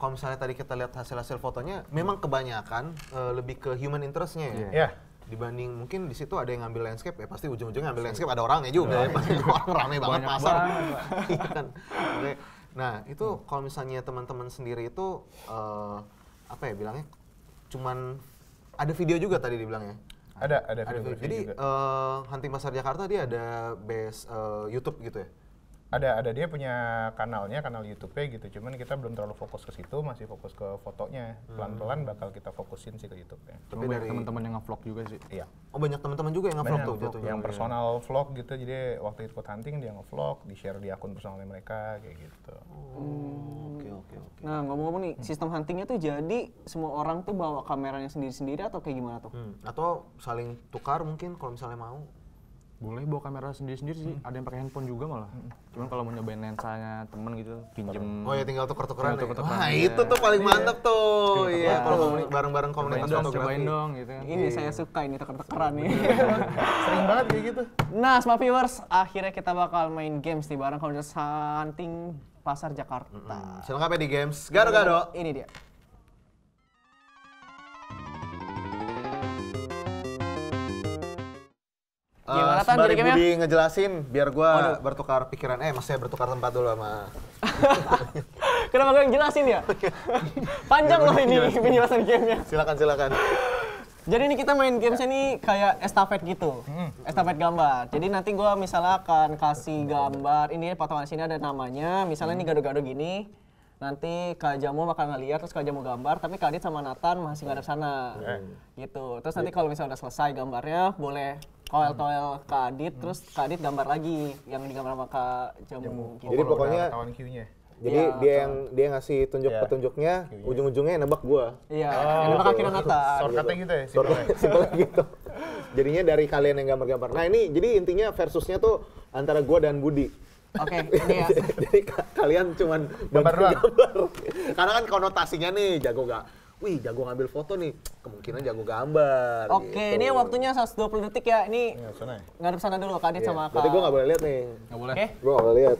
kalau misalnya tadi kita lihat hasil-hasil fotonya, memang kebanyakan lebih ke human interest-nya ya. Dibanding mungkin di situ ada yang ngambil landscape, ya pasti ujung-ujungnya ngambil landscape ada orangnya juga. Pasti orang ramai banget pasar. Iya kan. Nah, itu kalau misalnya teman-teman sendiri itu apa ya bilangnya? Cuman ada video juga tadi dibilangnya. Ada video. Jadi hunting pasar Jakarta dia ada base YouTube gitu ya. Ada dia punya kanal YouTube-nya gitu. Cuman kita belum terlalu fokus ke situ, masih fokus ke fotonya. Pelan-pelan bakal kita fokusin sih ke YouTube-nya. Tapi banyak teman-teman yang nge-vlog juga sih. Iya. Oh, banyak teman-teman juga yang nge-vlog tuh jatuhnya. Yang personal vlog gitu. Jadi waktu ikut hunting dia nge-vlog, di-share di akun personalnya mereka kayak gitu. Oke. Nah, ngomong-ngomong nih, sistem huntingnya tuh jadi semua orang tuh bawa kameranya sendiri-sendiri atau kayak gimana tuh? Atau saling tukar mungkin kalau misalnya mau. Boleh bawa kamera sendiri-sendiri sih, ada yang pakai handphone juga malah. Cuman kalau mau nyobain lensanya temen gitu, pinjem. Oh ya, tinggal tuker-tukeran ya? Wah, itu tuh paling mantep tuh. Iya, kalau bareng-bareng komunitas fotografi. Cobain dong gitu kan. Ini saya suka ini tuker-tukeran nih. Sering banget kayak gitu. Nah, semua viewers, akhirnya kita bakal main games nih bareng komunitas hunting pasar Jakarta. Selengkapnya di games Gado-Gado. Ini dia. Sembari Budi ngejelasin, biar gue bertukar pikiran, maksudnya bertukar tempat dulu sama... Kenapa gue yang jelasin ya? Panjang loh ini penjelasan gamenya. Silakan. Jadi ini kita main gamesnya nih kayak estafet gitu, estafet gambar. Jadi nanti gue misalnya akan kasih gambar, ini potongan sini ada namanya, misalnya ini gado-gado gini. nanti Kak Jamu bakal ngeliat, terus Kak Jamu gambar, tapi Kak Adit sama Nathan masih nggak ada sana, gitu. Terus nanti kalau misalnya udah selesai gambarnya, boleh koel-koel Kak Adit, terus Kak Adit gambar lagi yang digambar sama Kak Jamu. Gitu. Jadi pokoknya jadi ya, dia ngasih tunjuk petunjuknya, ujung-ujungnya yang nebak gua. Iya, yang nebak kaki Nathan. Shortcutnya gitu ya, simpel gitu. Jadinya dari kalian yang gambar-gambar. Nah ini jadi intinya versusnya tuh antara gua dan Budi. Oke, ini ya. Jadi kalian cuman gambar. Karena kan konotasinya nih, jago gak? Wih, jago ngambil foto nih, kemungkinan jago gambar. Oke, gitu. Ini waktunya 120 detik ya. Ini ngadep sana dulu, Kak Adit sama Kak. Berarti gue gak boleh lihat nih. Gak boleh. Okay. Gue gak boleh lihat.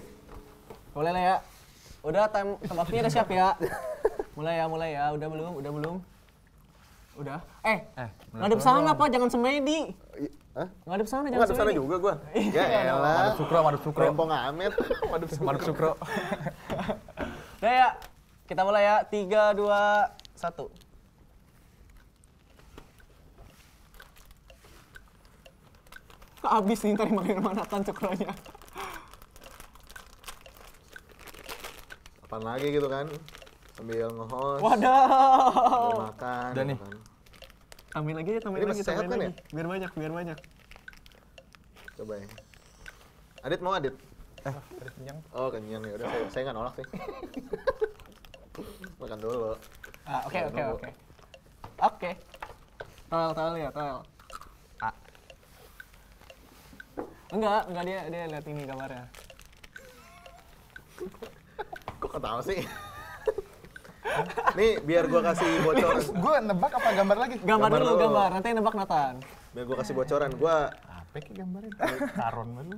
Boleh lah ya. Udah, tempatnya udah siap ya. Mulai ya. Udah belum? Udah. Ngadep sana apa? Jangan semedi. Hah? Ngadep sana juga gua. Ya elah. Ngadep sukro. Rempong amet. Ngadep sukro. Udah ya. Kita mulai ya. 3, 2, 1. Abis nih ntar dimana-manatan sukronya. Apaan lagi gitu kan? Sambil nge-host. Waduh. Makan. Udah nih. Tambahin lagi. Ya? Biar banyak. Coba ya. Adit mau Adit? Kenyang. Oh kenyang ya, udah saya nggak nolak sih. Makan dulu. Oke. Oke. Toel ya, toel. Enggak dia lihat ini gambarnya. Kok ketawa sih? Nih biar gua kasih bocoran. Gua nebak apa gambar lagi? Gambar dulu. Nanti yang nebak Nathan. Biar gua kasih bocoran. Gua apa sih gambarnya? Karun dulu.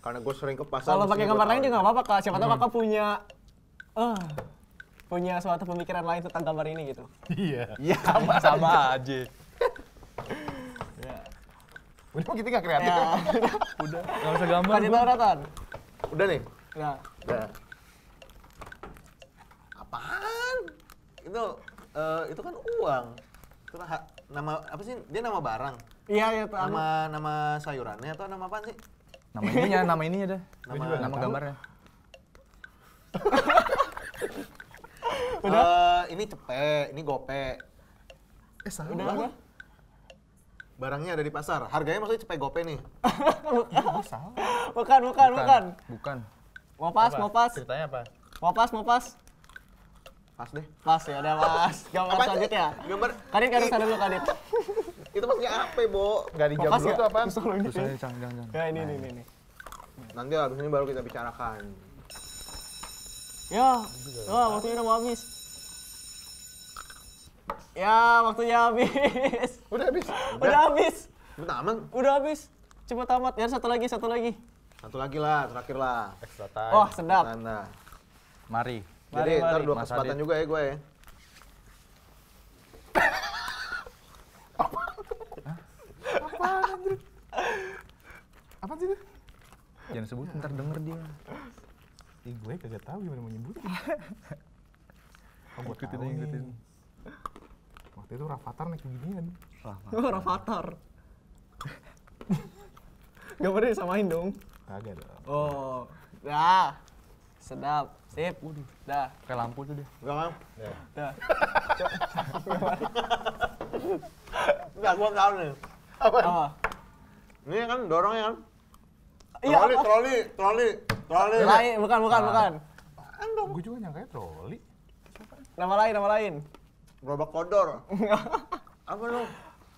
Karena gua sering ke pasar. Kalau pakai gambar lain juga enggak apa-apa, Kak. Siapa tahu Kakak punya suatu pemikiran lain tentang gambar ini gitu. Iya. Sama aja. Ya. Udah kita enggak kreatif. Ya. Udah. Enggak usah gambar. Kak Adit Nathan. Udah nih. Udah. Apaan? Itu kan uang. Itu nama apa sih? Dia nama barang. Iya, itu nama sayurannya atau nama apa sih? Nama ininya dah. Nama gambarnya. Udah. Ini cepet, ini gope. Salah. Udah. Barangnya ada di pasar. Harganya maksudnya cepet gope nih. Salah. Bukan. Mau pas. Ceritanya apa? Mau pas. Pas deh, ya udah mas. Gambar lanjut ya? Gambar. Kadit sana dulu, Kadit. Itu maksudnya apa, Bo? Nggak dijawab dulu itu apaan? Jangan. Ya ini. Nanti abis ini baru kita bicarakan. Ya, waktunya udah mau habis. Udah habis. Udah habis. Cuma tamat, ya satu lagi. Satu lagi lah, terakhir lah. Extra time. Wah, sedap. Mari. Jadi ntar dua kesempatan juga ya gue ya. Apa sih? Jangan sebut, ntar denger dia. Gue kagak tahu gimana mau nyebutin. Ikutin. Waktu itu Rafathar naik beginian. Rafathar. Gak boleh disamain dong. Kagak dong. Oh, ya. Sedap, sip, dah. Kayak lampu tuh deh. Enggak. Gua tahu nih. Apa? Ini kan dorongnya kan? Iya. Troli. Bukan. Apaan dong? Gua juga nyangkanya troli. Nama lain. Gerobak kodor. Apa lu?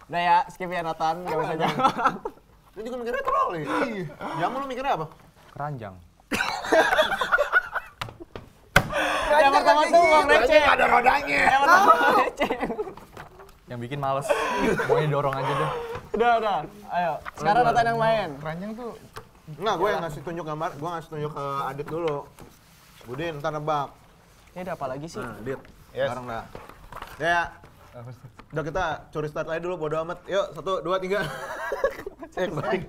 Udah ya, skip ya Nathan, enggak bisa jawab. Lu juga mikirnya troli. Iya. Jamu lu mikirnya apa? Keranjang. Yang pertama tuh uang receh. Ada rodanya. Yang bikin males. Maunya dorong aja deh. Udah. Ayo. Sekarang Nathan yang main. Keranjang tuh. Nah, gue yang ngasih tunjuk gambar. Gue ngasih tunjuk ke Adit dulu. Budi, ntar nebak. Ini ada apa lagi sih? Adit. Sekarang dah. Ya. Udah kita curi start aja dulu. Bodo amat. Yuk, 1, 2, 3. Baik.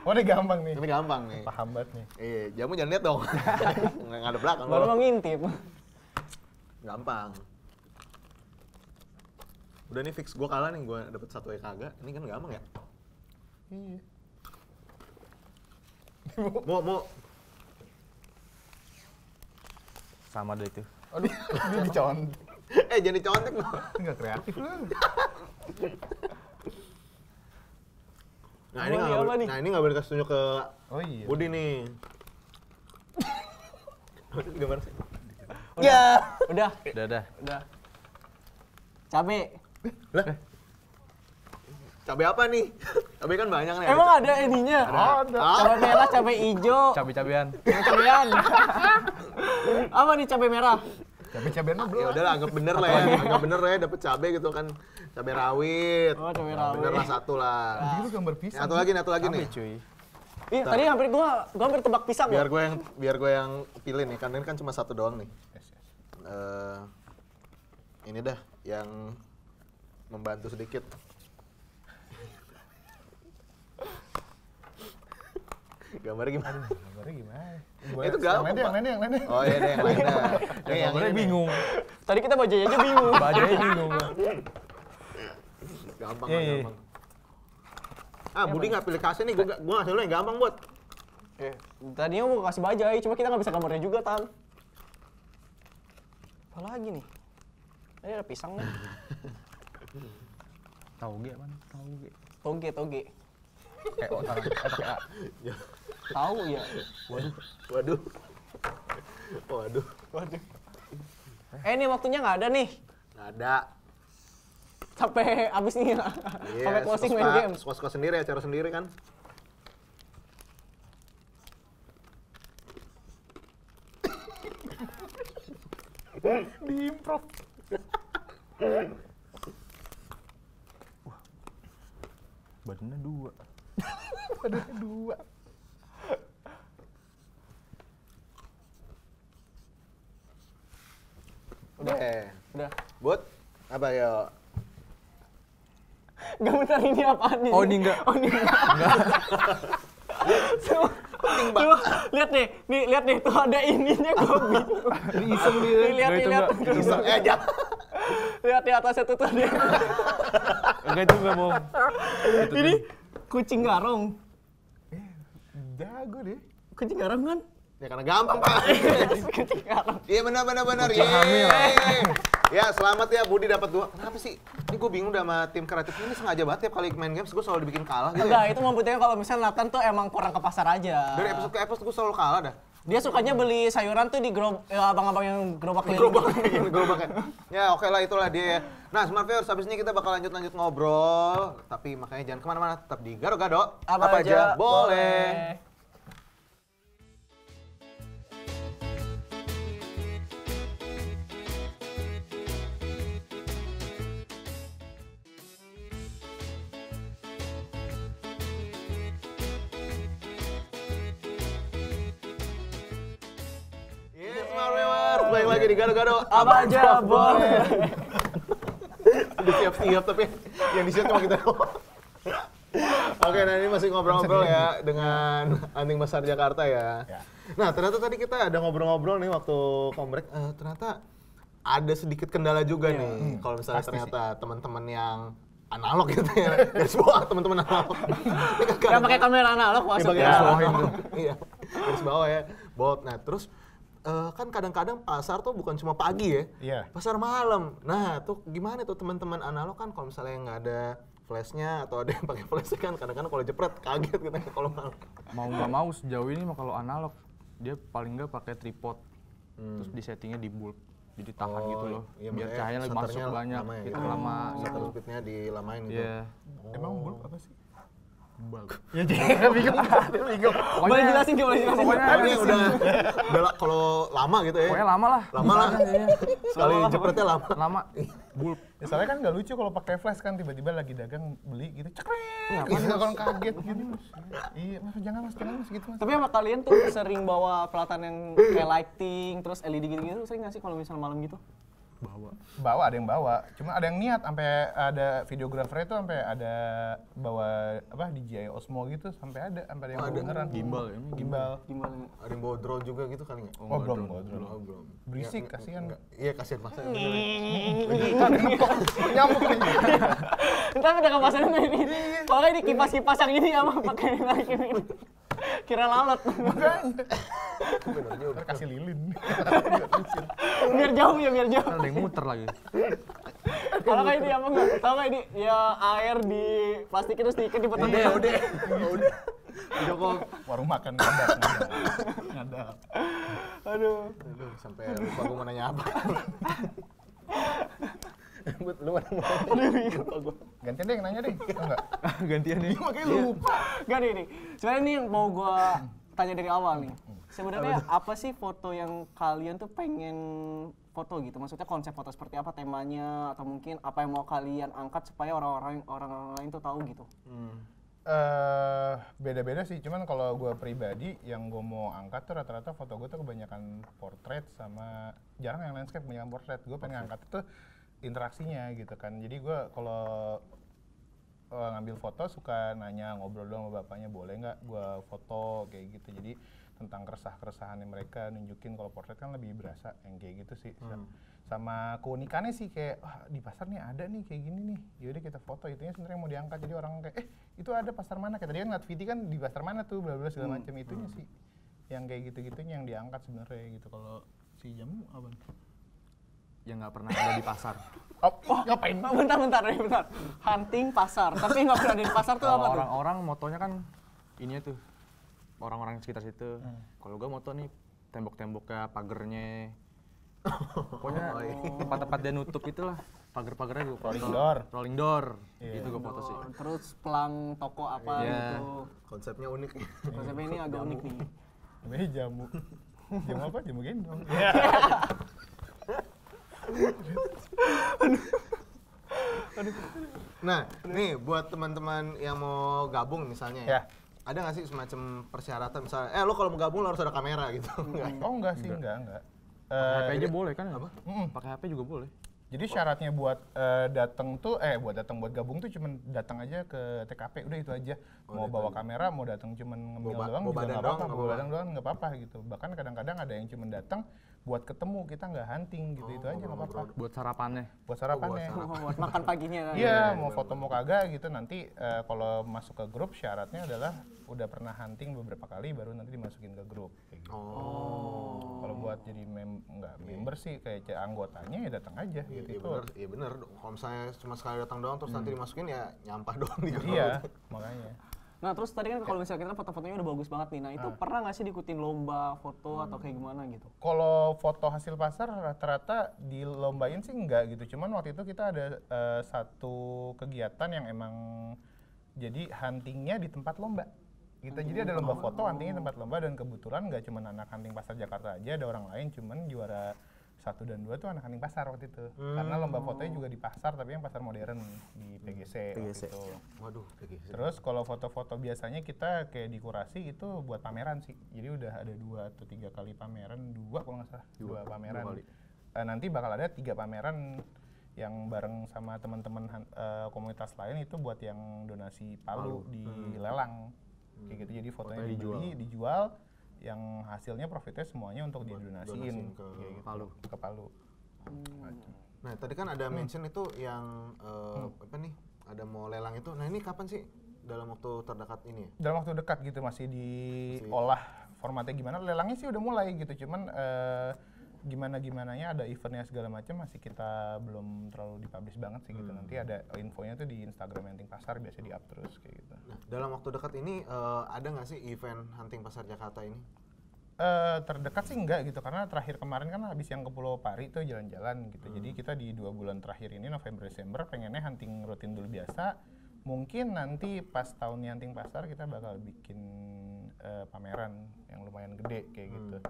Oh ini gampang nih. Paham banget nih. Iya, Jamu jangan lihat dong. Nggak ada belakang. Baru mau ngintip. Gampang. Udah nih fix, gue kalah nih, gue dapet 1 kagak. Ini kan gampang ya? Iya. Mau. Sama deh itu. Aduh, dia dicontek. Jangan dicontek loh. Enggak kreatif loh. Nah, ini nggak boleh kasih tunjuk ke Budi nih. Gimana sih? Ya. Udah. Cabe. Lah. Cabe apa nih? Cabe kan banyak nih. Emang ada ininya? Ada. Cabe merah, cabe hijau. Cabe-cabean. Apa nih cabe merah? Cabe-cabean mah belum. Ya udahlah, anggap bener lah ya. Anggap bener ya dapet cabe gitu kan. Cabe rawit. Oh, cabe rawit. Bener lah satu lah. Itu gambar pisang. Satu lagi nih. Cuy. Iya, tadi hampir gua hampir tebak pisang. Biar gue yang pilih nih, karena ini kan cuma satu doang nih. Ini dah yang membantu sedikit. Gambarnya gimana? Itu gampang. Yang lainnya. Oh iya deh, yang lainnya. Yang lainnya bingung. Tadi kita bajanya aja bingung. Gampang. Ah, ya, Budi nggak pilih kasih nih, gue ngasih lo yang gampang buat. Tadinya mau kasih bajai, cuma kita nggak bisa gambarnya juga, Tan. Apa lagi nih? Tadi ada pisang nih. Toge. Tahu ya. Waduh. Ini waktunya nggak ada nih. Nggak ada. Sampai abis nih, sampai closing main game. Suka-suka sendiri, acara sendiri kan. Diimprov. Wah, badannya dua. Udah. Buat apa ya? Gak benar ini apaan nih? Oh ini enggak. Lihat deh, lihat nih tuh ada ininya gobi. Lihat. Lihat di atasnya tuh ada. Enggak itu enggak bohong. Ini kucing garong. Jago deh. Kucing garong kan? Ya karena gampang Pak. Kucing garong. Iya benar. Ya selamat ya Budi dapat 2. Kenapa sih? Ini gue bingung sama tim kreatif ini sengaja banget tiap kali main games gue selalu dibikin kalah gitu. Enggak, ya? Itu maksudnya kalau misalnya Nathan tuh emang kurang ke pasar aja. Dari episode ke episode gue selalu kalah dah. Dia sukanya beli sayuran tuh di abang-abang yang gerobak. Ya oke lah itulah dia. Nah Smart Viewers, habis ini kita bakal lanjut ngobrol. Tapi makanya jangan kemana-mana, tetap di Gado-Gado. Apa aja boleh. Baik lagi di Gado-Gado, apa aja boleh. Udah siap-siap tapi yang disiap cuma kita doang. Oke, nah ini masih ngobrol-ngobrol ya dengan Hunting Pasar Jakarta ya. Nah ternyata tadi kita ada ngobrol-ngobrol nih waktu comeback, ternyata ada sedikit kendala juga nih. Kalau misalnya ternyata teman-teman yang analog gitu ya, garis bawah teman-teman analog. Yang pakai kamera analog maksudnya. Iya, garis bawah ya. Nah terus kan kadang-kadang pasar tuh bukan cuma pagi ya, pasar malam. Nah tuh gimana tuh teman-teman analog kan kalau misalnya nggak ada flashnya atau ada yang pakai flash kan kadang-kadang kalau jepret kaget kita kalau malam. Mau nggak mau sejauh ini mah kalau analog dia paling nggak pakai tripod, terus di settingnya di bulb, jadi tahan gitu loh, iya, biar cahayanya masuk banyak, itu lama. Shutter speednya dilamain gitu. Emang bulb apa sih? Bug. Ya dia bingung. Boleh jelasin. Pokoknya udah kalau lama gitu ya. Pokoknya lama lah. Sekali jepretnya lama. Bulb. Ya, soalnya kan nggak lucu kalau pakai flash kan tiba-tiba lagi dagang beli gitu cekrek. Gitu orang kaget gitu. Iya, maksud jangan mas gitu mas. Tapi sama kalian tuh sering bawa peralatan yang kayak lighting terus LED gitu sering nggak sih kalau misalnya malam gitu? Bawa ada yang bawa, cuma ada yang niat sampai ada videografernya tuh sampai ada bawa apa DJI Osmo gitu sampai ada yang beneran gimbal. Ada yang bawa drone juga gitu kali nggak? Oh belum. Berisik kasihan nggak? Iya kasihan pasar. Nyamuk nih. Entar udah ke pasar ini. Soalnya ini kipas-kipas yang ini sama pakai lagi ini. Kira lalat. Bukan. Ntar kasih lilin. Biar jauh ya, biar jauh. Ada yang muter lagi. Kalau kayak ini apa enggak? Tahu kayak ini ya air di plastik itu sedikit dipotong. Iya, udah. Udah. Udah kok warung makan ngadap. Aduh. Aduh, sampai lupa gua mau nanya apa. Buat lu mana mau nanya. Gantian deh yang nanya deh. Enggak. Gantian nih. Makanya lupa. Ganti nih. Sebenarnya ini mau gua tanya dari awal nih. Sebenarnya apa sih foto yang kalian tuh pengen foto gitu? Maksudnya konsep foto seperti apa, temanya, atau mungkin apa yang mau kalian angkat supaya orang-orang lain tuh tahu gitu? Beda-beda sih, cuman kalau gue pribadi yang gue mau angkat tuh rata-rata foto gue tuh kebanyakan portrait sama jarang yang landscape, kebanyakan portrait. Gue pengen angkat tuh interaksinya gitu kan. Jadi gue kalau ngambil foto suka nanya, ngobrol dong sama bapaknya, boleh nggak gue foto kayak gitu. Jadi tentang keresahan-keresahan mereka nunjukin. Kalau portrait kan lebih berasa yang kayak gitu sih. Sama keunikannya sih, kayak wah, di pasar nih ada nih kayak gini nih, yaudah kita foto. Itunya sebenarnya mau diangkat, jadi orang kayak itu ada pasar mana, kayak tadi kan ngeliat Viti kan di pasar mana tuh bla bla segala macam. Itunya sih yang kayak gitu-gitunya yang diangkat sebenarnya gitu. Kalau si Jamu apa? Yang nggak pernah ada di pasar. Oh, ngapain? Bentar. Hunting pasar, tapi nggak pernah ada di pasar tuh apa tuh? Orang-orang motonya kan ini tuh, orang-orang sekitar situ. Kalau gua moto nih tembok-temboknya, pagernya. Pokoknya tempat-tempat dia nutup itulah, pagar-pagarnya gue foto. Rolling door, itu gue foto sih. Terus pelang toko apa gitu. Konsepnya unik. Konsepnya ini agak unik nih. Ini jamu. Jamu apa? Jamu gendong. Nah, nih buat teman-teman yang mau gabung misalnya ya. Ada nggak sih semacam persyaratan misalnya, lo kalau mau gabung lo harus ada kamera gitu? Oh enggak sih, enggak. Pakai HP aja boleh kan? Apa? Pakai HP juga boleh. Jadi syaratnya buat buat gabung tuh cuman datang aja ke TKP, udah itu aja. Mau bawa kamera, mau datang cuman ngemil doang juga nggak apa-apa, bawa badan doang nggak apa-apa gitu. Bahkan kadang-kadang ada yang cuman datang buat ketemu, kita nggak hunting gitu, itu aja nggak apa-apa. Buat sarapannya. Buat makan paginya. Iya, mau foto mau kagak gitu, nanti kalau masuk ke grup syaratnya adalah udah pernah hunting beberapa kali baru nanti dimasukin ke grup. Kalau buat jadi member sih kayak anggotanya ya datang aja. Iya bener, kalau misalnya cuma sekali datang doang terus nanti dimasukin ya nyampah doang di grup. Iya, makanya. Nah terus tadi kan kalau misalnya kita foto-fotonya udah bagus banget nih, nah itu pernah nggak sih diikutin lomba foto atau kayak gimana gitu? Kalau foto hasil pasar rata-rata dilombain sih enggak gitu, cuman waktu itu kita ada satu kegiatan yang emang jadi huntingnya di tempat lomba. Gitu. Jadi ada lomba foto, huntingnya di tempat lomba, dan kebetulan nggak cuma anak hunting pasar Jakarta aja, ada orang lain, cuman juara 1 dan 2 tuh anak hunting pasar waktu itu. Karena lomba fotonya juga di pasar, tapi yang pasar modern di PGC. Gitu. Waduh, PGC. Terus kalau foto-foto biasanya kita kayak dikurasi itu buat pameran sih. Jadi udah ada 2 atau 3 kali pameran, 2 kalau nggak salah. 2 pameran. Nanti bakal ada 3 pameran yang bareng sama teman-teman komunitas lain, itu buat yang donasi palu di lelang. Kayak gitu, jadi fotonya dijual. Yang hasilnya profitnya semuanya untuk didonasiin ke Palu. Nah tadi kan ada mention itu yang apa nih, ada mau lelang itu. Nah ini kapan sih, dalam waktu terdekat ini ya? Dalam waktu dekat gitu, masih diolah formatnya gimana. Lelangnya sih udah mulai gitu, cuman gimana-gimananya ada eventnya segala macam masih kita belum terlalu dipublish banget sih gitu. Nanti ada infonya tuh di Instagram Hunting Pasar, biasa di up terus kayak gitu. Nah, dalam waktu dekat ini ada nggak sih event Hunting Pasar Jakarta ini? Terdekat sih enggak gitu, karena terakhir kemarin kan habis yang ke Pulau Pari tuh jalan-jalan gitu. Jadi kita di 2 bulan terakhir ini, November Desember, pengennya hunting rutin dulu biasa. Mungkin nanti pas tahunnya Hunting Pasar kita bakal bikin pameran yang lumayan gede kayak gitu.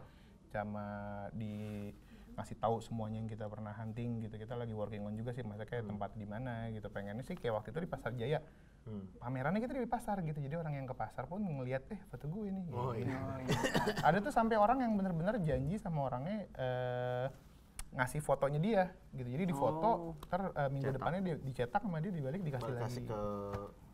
Sama di ngasih tahu semuanya yang kita pernah hunting gitu. Kita lagi working on juga sih, maksudnya kayak tempat di mana gitu. Pengennya sih kayak waktu itu di Pasar Jaya. Pamerannya kita di pasar gitu. Jadi orang yang ke pasar pun ngelihat foto gue ini. Ada tuh sampai orang yang bener-bener janji sama orangnya ngasih fotonya dia gitu. Jadi di foto, ntar minggu depannya dia dicetak sama dia, dibalik dikasih lagi ke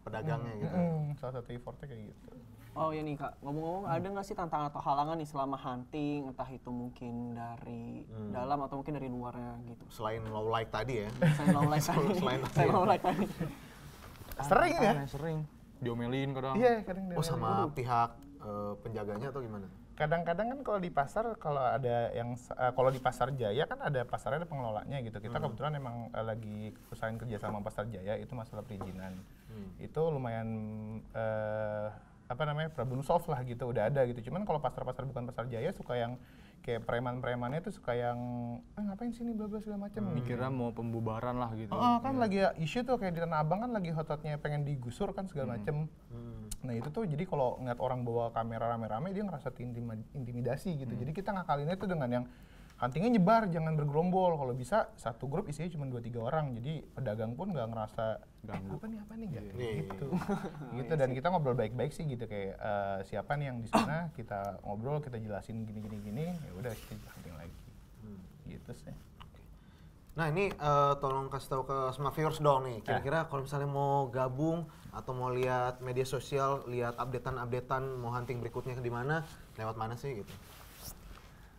pedagangnya gitu. Salah satu effortnya kayak gitu. Oh ya nih Kak, ngomong-ngomong ada nggak sih tantangan atau halangan nih selama hunting, entah itu mungkin dari dalam atau mungkin dari luarnya gitu? Selain low light tadi ya? Selain low light tadi. Sering ya? Sering. Diomelin kadang. Iya, kadang diomelin. Oh sama pihak penjaganya atau gimana? Kadang-kadang kan kalau di pasar, kalau ada yang kalau di Pasar Jaya kan ada pasarnya, ada pengelolanya gitu. Kita kebetulan emang lagi usahain kerja sama Pasar Jaya itu masalah perizinan. Itu lumayan apa namanya, problem solve lah gitu, udah ada gitu. Cuman kalau pasar-pasar bukan Pasar Jaya suka yang kayak preman-premannya tuh suka yang ngapain sini bla bla segala macam. Dikira mau pembubaran lah gitu. Oh, kan lagi isu tuh kayak di Tanah Abang kan lagi hot-hotnya pengen digusur kan segala macam. Nah, itu tuh jadi kalau ngeliat orang bawa kamera rame-rame dia ngerasa intimidasi gitu. Jadi kita ngakalinnya tuh dengan yang huntingnya nyebar, jangan bergerombol. Kalau bisa satu grup isinya cuma 2-3 orang. Jadi pedagang pun nggak ngerasa ganggu. Apa nih gitu. Gitu, dan kita ngobrol baik-baik sih gitu kayak siapa nih yang di sana, kita ngobrol, kita jelasin gini. Ya udah kita hunting lagi. Gitu sih. Nah ini tolong kasih tahu ke Smart Viewers dong nih, kira-kira kalau misalnya mau gabung atau mau lihat media sosial, lihat updatean mau hunting berikutnya di mana, lewat mana sih gitu?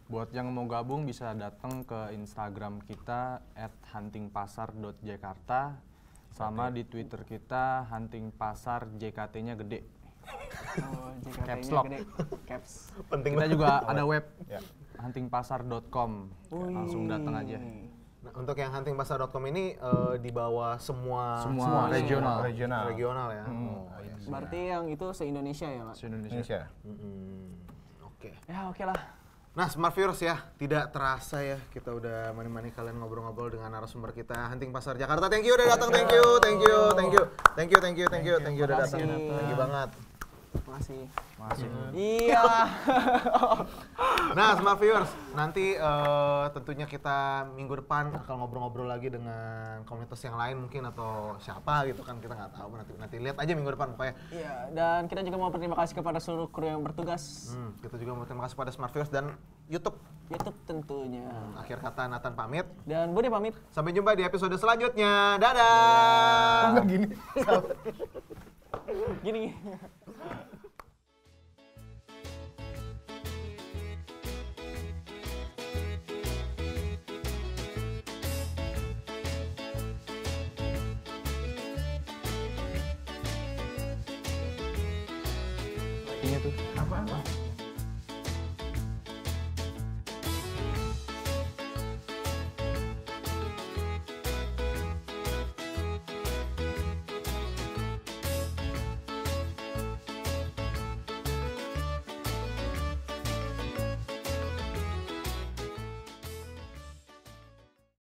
Buat yang mau gabung bisa datang ke Instagram kita @huntingpasar.jakarta sama di Twitter kita huntingpasar, JKT-nya gede. Oh, caps lock. Caps. Penting. Kita juga ada web huntingpasar.com. Langsung datang aja. Nah, untuk yang huntingpasar.com ini di bawah semua regional ya. Berarti yang itu se-Indonesia ya, Pak? Se-Indonesia. Oke lah. Nah, Smart Viewers ya, tidak terasa ya kita udah menemani kalian ngobrol-ngobrol dengan narasumber kita Hunting Pasar Jakarta. Thank you udah datang. Thank you udah datang. Thank you banget. Masih. Iya. Nah, Smart Viewers, nanti tentunya kita minggu depan akan ngobrol-ngobrol lagi dengan komunitas yang lain mungkin atau siapa gitu kan, kita nggak tahu, nanti lihat aja minggu depan pokoknya. Iya, dan kita juga mau berterima kasih kepada seluruh kru yang bertugas. Kita juga mau berterima kasih pada Smart Viewers dan YouTube tentunya. Akhir kata Nathan pamit dan Budi pamit. Sampai jumpa di episode selanjutnya. Dadah. Kok gini? Gini. Ini tuh apa?